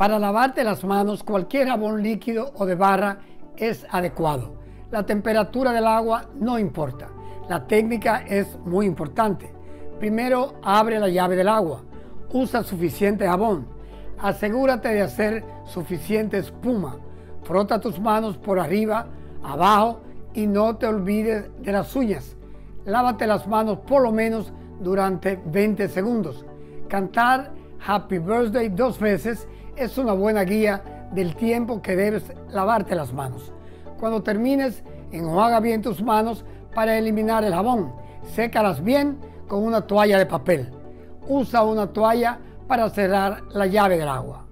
Para lavarte las manos, cualquier jabón líquido o de barra es adecuado. La temperatura del agua no importa. La técnica es muy importante. Primero, abre la llave del agua. Usa suficiente jabón. Asegúrate de hacer suficiente espuma. Frota tus manos por arriba, abajo y no te olvides de las uñas. Lávate las manos por lo menos durante 20 segundos. Cantar Happy Birthday 2 veces es una buena guía del tiempo que debes lavarte las manos. Cuando termines, enjuaga bien tus manos para eliminar el jabón. Sécalas bien con una toalla de papel. Usa una toalla para cerrar la llave del agua.